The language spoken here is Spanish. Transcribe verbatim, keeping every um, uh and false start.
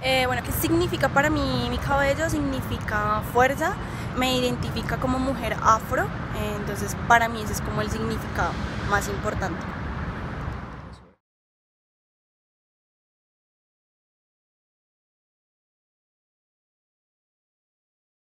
Eh, bueno, ¿qué significa para mí mi cabello? Significa fuerza, me identifica como mujer afro, eh, entonces para mí ese es como el significado más importante.